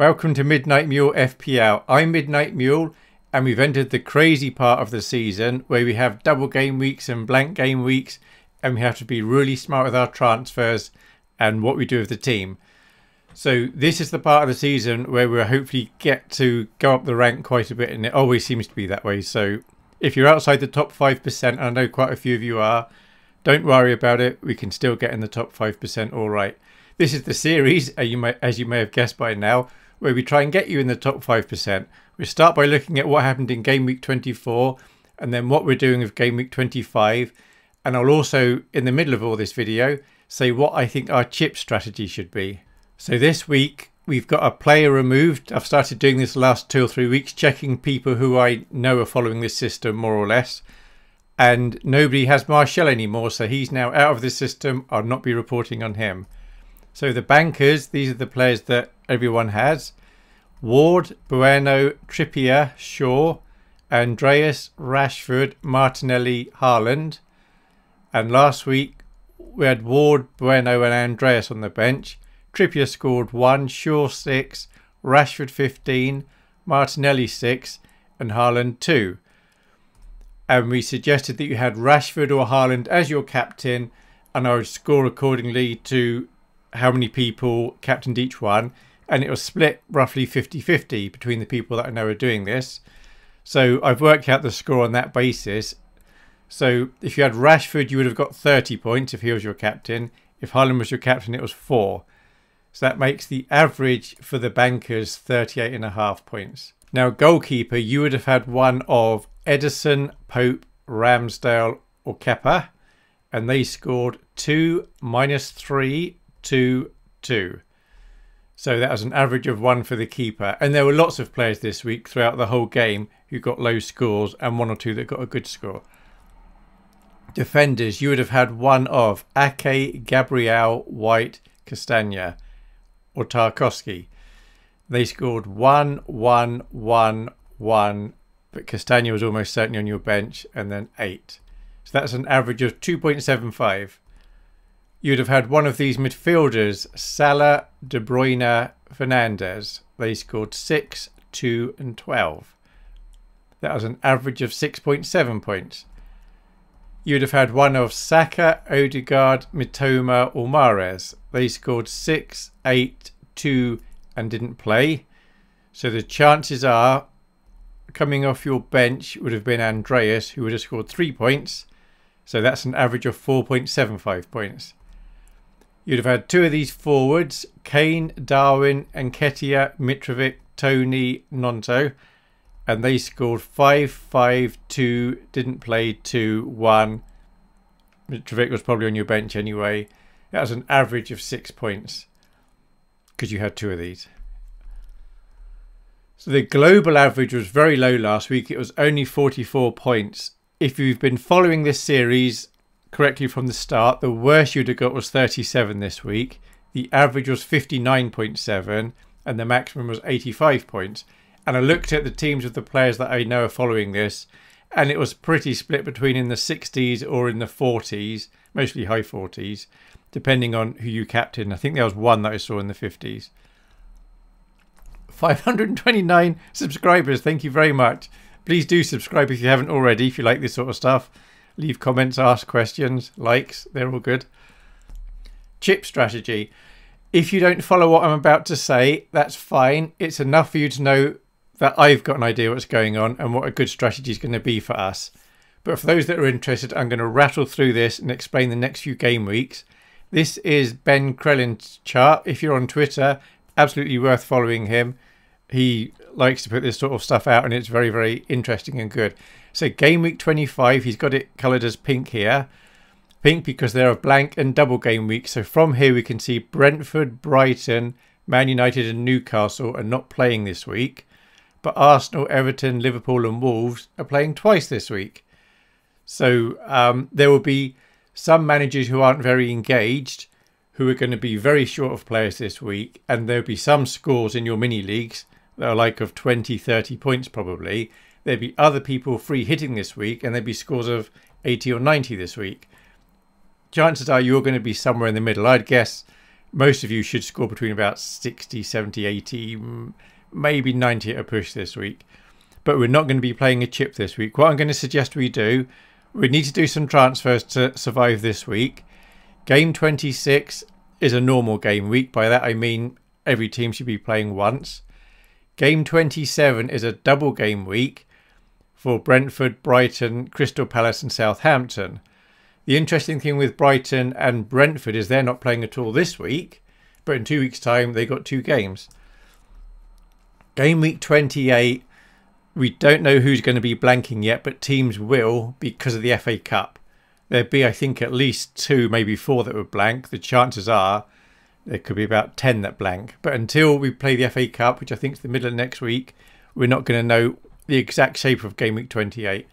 Welcome to Midnight Mule FPL. I'm Midnight Mule and we've entered the crazy part of the season where we have double game weeks and blank game weeks, and we have to be really smart with our transfers and what we do with the team. So this is the part of the season where we'll hopefully get to go up the rank quite a bit, and it always seems to be that way. So if you're outside the top 5%, and I know quite a few of you are, don't worry about it. We can still get in the top 5% all right. This is the series, as you may have guessed by now, where we try and get you in the top 5%. We start by looking at what happened in Game Week 24 and then what we're doing with Game Week 25. And I'll also, in the middle of all this video, say what I think our chip strategy should be. So this week, we've got a player removed. I've started doing this the last 2 or 3 weeks, checking people who I know are following this system more or less. And nobody has Martial anymore, so he's now out of the system. I'll not be reporting on him. So the bankers, these are the players that everyone has: Ward, Bueno, Trippier, Shaw, Andreas, Rashford, Martinelli, Haaland. And last week we had Ward, Bueno and Andreas on the bench. Trippier scored 1, Shaw 6, Rashford 15, Martinelli 6 and Haaland 2. And we suggested that you had Rashford or Haaland as your captain, and I would score accordingly to how many people captained each one, and it was split roughly 50-50 between the people that I know are doing this. So I've worked out the score on that basis. So if you had Rashford, you would have got 30 points if he was your captain. If Haaland was your captain, it was 4. So that makes the average for the bankers 38.5 points. Now goalkeeper, you would have had one of Ederson, Pope, Ramsdale or Kepa, and they scored 2, -3, 2, 2. So that was an average of 1 for the keeper. And there were lots of players this week throughout the whole game who got low scores, and 1 or 2 that got a good score. Defenders, you would have had one of Ake, Gabriel, White, Castagna or Tarkowski. They scored 1, 1, 1, 1, but Castagna was almost certainly on your bench, and then 8. So that's an average of 2.75. You'd have had one of these midfielders: Salah, De Bruyne, Fernandes. They scored 6, 2 and 12. That was an average of 6.7 points. You'd have had one of Saka, Odegaard, Mitoma or Mahrez. They scored 6, 8, 2 and didn't play. So the chances are, coming off your bench would have been Andreas, who would have scored 3 points. So that's an average of 4.75 points. You'd have had 2 of these forwards: Kane, Darwin, Nketiah, Mitrovic, Tony, Nonto. And they scored 5, 5, 2, didn't play 2, 1. Mitrovic was probably on your bench anyway. That was an average of 6 points, because you had 2 of these. So the global average was very low last week. It was only 44 points. If you've been following this series correctly from the start, the worst you'd have got was 37 this week. The average was 59.7 and the maximum was 85 points. And I looked at the teams of the players that I know are following this, and it was pretty split between in the 60s or in the 40s, mostly high 40s, depending on who you captain. I think there was one that I saw in the 50s. 529 subscribers, thank you very much. Please do subscribe if you haven't already, if you like this sort of stuff. Leave comments, ask questions, likes, they're all good. Chip strategy. If you don't follow what I'm about to say, that's fine. It's enough for you to know that I've got an idea what's going on and what a good strategy is going to be for us. But for those that are interested, I'm going to rattle through this and explain the next few game weeks. This is Ben Krelin's chart. If you're on Twitter, absolutely worth following him. He likes to put this sort of stuff out and it's very, very interesting and good. So game week 25, he's got it coloured as pink here. Pink because there are blank and double game weeks. So from here we can see Brentford, Brighton, Man United and Newcastle are not playing this week. But Arsenal, Everton, Liverpool and Wolves are playing twice this week. So there will be some managers who aren't very engaged, who are going to be very short of players this week. And there'll be some scores in your mini leagues that are like of 20, 30 points probably. There'd be other people free hitting this week, and there'd be scores of 80 or 90 this week. Chances are you're going to be somewhere in the middle. I'd guess most of you should score between about 60, 70, 80, maybe 90 at a push this week. But we're not going to be playing a chip this week. What I'm going to suggest we do, we need to do some transfers to survive this week. Game 26 is a normal game week. By that I mean every team should be playing once. Game 27 is a double game week for Brentford, Brighton, Crystal Palace and Southampton. The interesting thing with Brighton and Brentford is they're not playing at all this week, but in 2 weeks' time they got 2 games. Game week 28, we don't know who's going to be blanking yet, but teams will because of the FA Cup. There'd be, I think, at least 2, maybe 4 that would blank. The chances are there could be about 10 that blank. But until we play the FA Cup, which I think is the middle of next week, we're not going to know the exact shape of game week 28.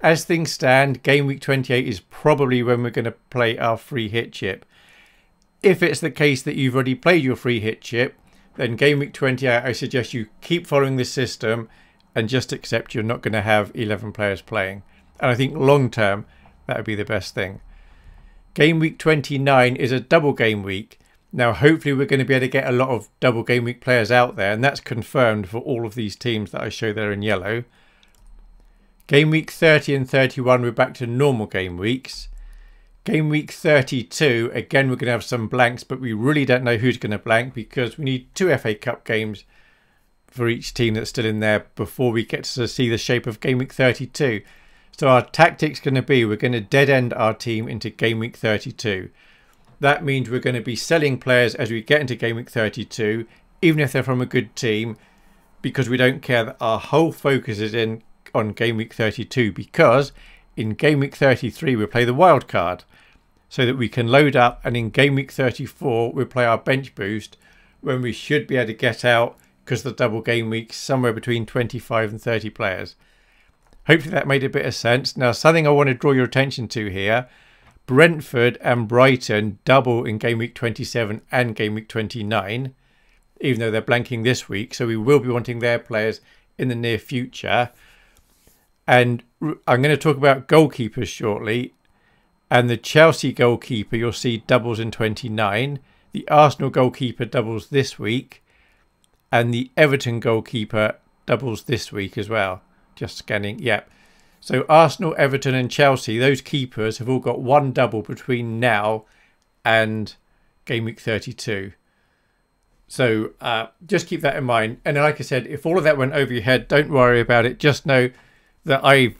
As things stand, game week 28 is probably when we're going to play our free hit chip. If it's the case that you've already played your free hit chip, then game week 28, I suggest you keep following this system and just accept you're not going to have 11 players playing. And I think long term, that would be the best thing. Game week 29 is a double game week. Now, hopefully we're going to be able to get a lot of double game week players out there, and that's confirmed for all of these teams that I show there in yellow. Game week 30 and 31, we're back to normal game weeks. Game week 32, again, we're going to have some blanks, but we really don't know who's going to blank because we need 2 FA Cup games for each team that's still in there before we get to see the shape of game week 32. So our tactic's going to be, we're going to dead end our team into game week 32. That means we're going to be selling players as we get into game week 32, even if they're from a good team, because we don't care that our whole focus is on game week 32, because in game week 33 we'll play the wild card so that we can load up, and in game week 34 we'll play our bench boost when we should be able to get out, because the double game week, somewhere between 25 and 30 players. Hopefully that made a bit of sense. Now, something I want to draw your attention to here, Brentford and Brighton double in game week 27 and game week 29, even though they're blanking this week, so we will be wanting their players in the near future. And I'm going to talk about goalkeepers shortly, and the Chelsea goalkeeper you'll see doubles in 29, the Arsenal goalkeeper doubles this week, and the Everton goalkeeper doubles this week as well. Just scanning, yep. So Arsenal, Everton and Chelsea, those keepers have all got 1 double between now and game week 32. So just keep that in mind. And like I said, if all of that went over your head, don't worry about it. Just know that I'm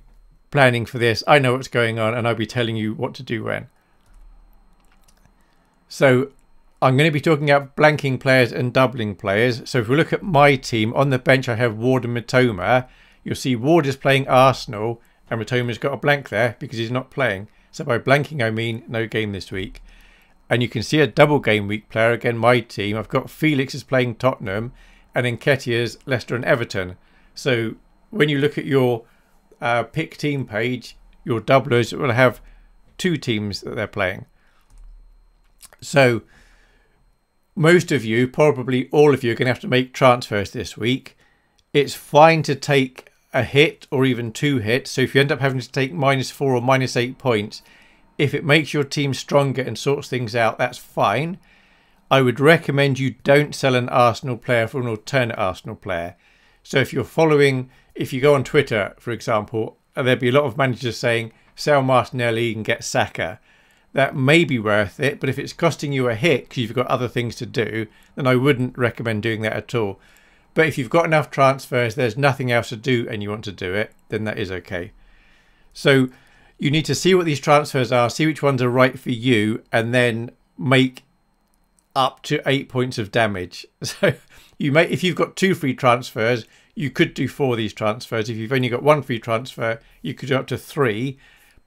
planning for this. I know what's going on and I'll be telling you what to do when. So I'm going to be talking about blanking players and doubling players. So if we look at my team, on the bench I have Ward and Mitoma. You'll see Ward is playing Arsenal, and Matoma's got a blank there because he's not playing. So by blanking I mean no game this week. And you can see a double game week player, again my team. I've got Felix is playing Tottenham and Nketiah's Leicester and Everton. So when you look at your pick team page, your doublers will have 2 teams that they're playing. So most of you, probably all of you, are going to have to make transfers this week. It's fine to take a hit or even 2 hits. So if you end up having to take -4 or -8 points, if it makes your team stronger and sorts things out, that's fine. I would recommend you don't sell an Arsenal player for an alternate Arsenal player. So if you're following, if you go on Twitter, for example, there'd be a lot of managers saying, sell Martinelli and get Saka. That may be worth it, but if it's costing you a hit because you've got other things to do, then I wouldn't recommend doing that at all. But if you've got enough transfers, there's nothing else to do and you want to do it, then that is okay. So you need to see what these transfers are, see which ones are right for you, and then make up to 8 points of damage. So you may, if you've got 2 free transfers, you could do 4 of these transfers. If you've only got 1 free transfer, you could do up to 3.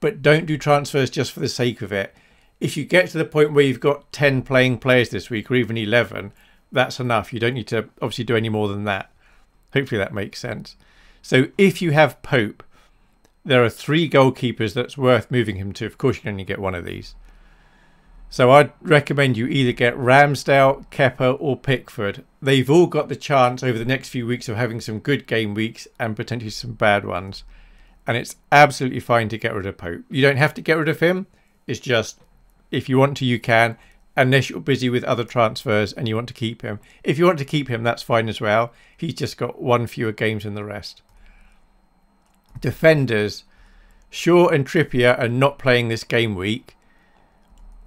But don't do transfers just for the sake of it. If you get to the point where you've got 10 playing players this week, or even 11, that's enough. You don't need to obviously do any more than that. Hopefully that makes sense. So if you have Pope, there are 3 goalkeepers that's worth moving him to. Of course you can only get 1 of these. So I'd recommend you either get Ramsdale, Kepa or Pickford. They've all got the chance over the next few weeks of having some good game weeks and potentially some bad ones. And it's absolutely fine to get rid of Pope. You don't have to get rid of him. It's just, if you want to, you can. unless you're busy with other transfers and you want to keep him. If you want to keep him, that's fine as well. He's just got one fewer games than the rest. Defenders. Shaw and Trippier are not playing this game week.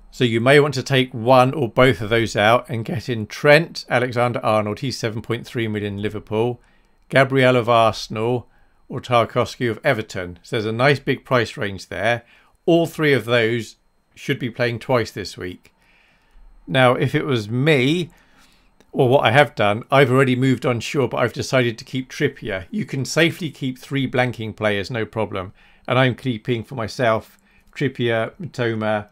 So you may want to take one or both of those out and get in Trent Alexander-Arnold. He's 7.3 million Liverpool. Gabriel of Arsenal or Tarkowski of Everton. So there's a nice big price range there. All three of those should be playing twice this week. Now, if it was me, or what I have done, I've already moved on Shaw, but I've decided to keep Trippier. You can safely keep three blanking players, no problem. And I'm keeping for myself Trippier, Mitoma,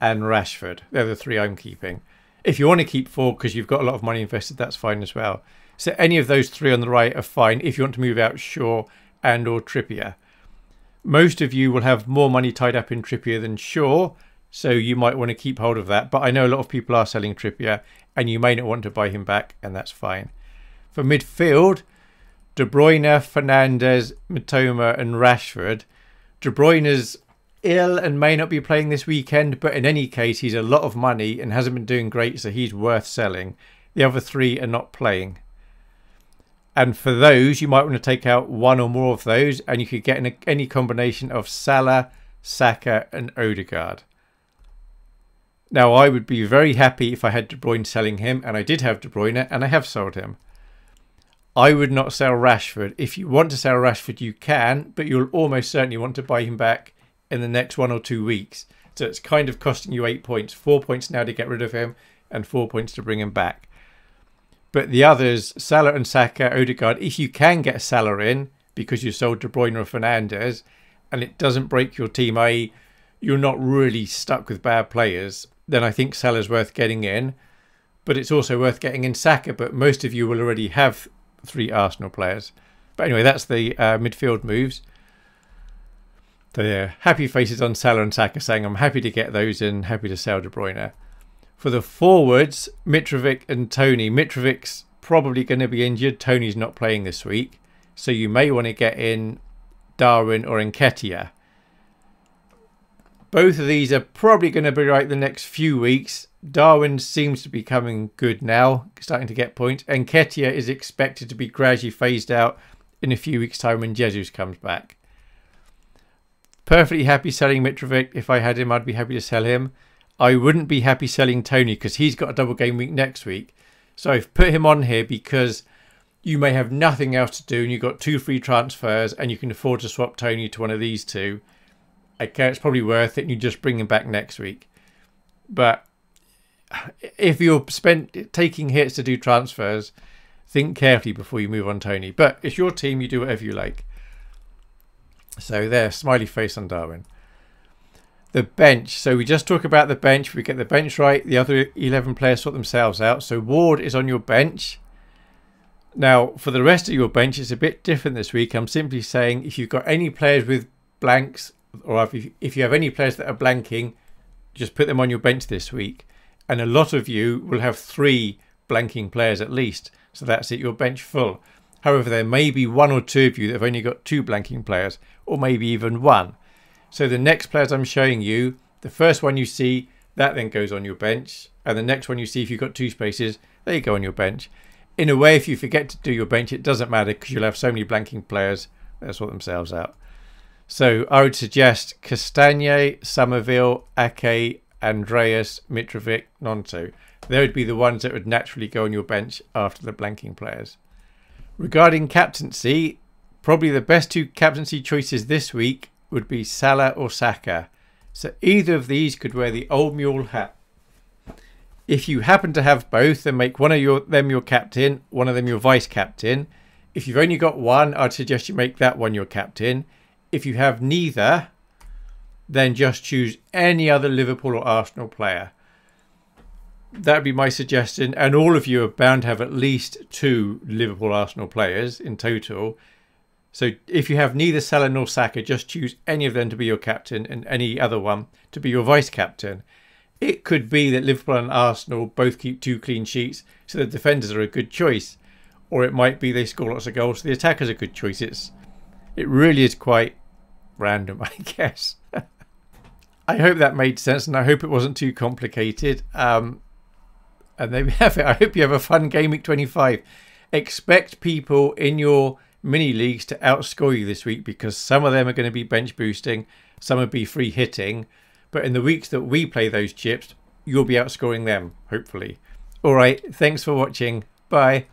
and Rashford. They're the three I'm keeping. If you want to keep four because you've got a lot of money invested, that's fine as well. So any of those three on the right are fine if you want to move out Shaw and or Trippier. Most of you will have more money tied up in Trippier than Shaw, so you might want to keep hold of that. But I know a lot of people are selling Trippier and you may not want to buy him back, and that's fine. For midfield, De Bruyne, Fernandes, Mitoma and Rashford. De Bruyne's ill and may not be playing this weekend, but in any case he's a lot of money and hasn't been doing great, so he's worth selling. The other three are not playing. And for those, you might want to take out one or more of those, and you could get in any combination of Salah, Saka and Odegaard. Now, I would be very happy if I had De Bruyne selling him, and I did have De Bruyne and I have sold him. I would not sell Rashford. If you want to sell Rashford, you can, but you'll almost certainly want to buy him back in the next 1 or 2 weeks. So it's kind of costing you 8 points. 4 points now to get rid of him and 4 points to bring him back. But the others, Salah and Saka, Odegaard, if you can get Salah in because you sold De Bruyne or Fernandes and it doesn't break your team, i.e. you're not really stuck with bad players, then I think Salah's worth getting in. But it's also worth getting in Saka, but most of you will already have three Arsenal players. But anyway, that's the midfield moves. So yeah, happy faces on Salah and Saka saying I'm happy to get those and happy to sell De Bruyne. For the forwards, Mitrovic and Tony. Mitrovic's probably going to be injured. Tony's not playing this week. So you may want to get in Darwin or Nketiah. Both of these are probably going to be right the next few weeks. Darwin seems to be coming good now, starting to get points. Nketiah is expected to be gradually phased out in a few weeks' time when Jesus comes back. Perfectly happy selling Mitrovic. If I had him, I'd be happy to sell him. I wouldn't be happy selling Tony because he's got a double game week next week. So I've put him on here because you may have nothing else to do and you've got two free transfers and you can afford to swap Tony to one of these two. Okay, it's probably worth it and you just bring him back next week. But if you're taking hits to do transfers, think carefully before you move on Tony. But it's your team, you do whatever you like. So there, smiley face on Darwin. The bench. So we just talk about the bench. If we get the bench right, the other 11 players sort themselves out. So Ward is on your bench. Now, for the rest of your bench, it's a bit different this week. I'm simply saying if you've got any players with blanks, or if you have any players that are blanking, just put them on your bench this week. And a lot of you will have three blanking players at least. So that's it, your bench full. However, there may be one or two of you that have only got two blanking players, or maybe even one. So the next players I'm showing you, the first one you see, that then goes on your bench. And the next one you see, if you've got two spaces, they go on your bench. In a way, if you forget to do your bench, it doesn't matter because you'll have so many blanking players that sort themselves out. So I would suggest Castagne, Somerville, Ake, Andreas, Mitrovic, Nonto. They would be the ones that would naturally go on your bench after the blanking players. Regarding captaincy, probably the best two captaincy choices this week would be Salah or Saka. So either of these could wear the old mule hat. If you happen to have both, then make one of them your captain, one of them your vice captain. If you've only got one, I'd suggest you make that one your captain. If you have neither, then just choose any other Liverpool or Arsenal player. That would be my suggestion. And all of you are bound to have at least two Liverpool Arsenal players in total. So if you have neither Salah nor Saka, just choose any of them to be your captain and any other one to be your vice-captain. It could be that Liverpool and Arsenal both keep two clean sheets, so the defenders are a good choice. Or it might be they score lots of goals, so the attackers are a good choice. It really is quite random, I guess. I hope that made sense, and I hope it wasn't too complicated. And there we have it. I hope you have a fun Gameweek 25. Expect people in your mini leagues to outscore you this week, because some of them are going to be bench boosting, some will be free hitting. But in the weeks that we play those chips, you'll be outscoring them, hopefully. All right, thanks for watching. Bye.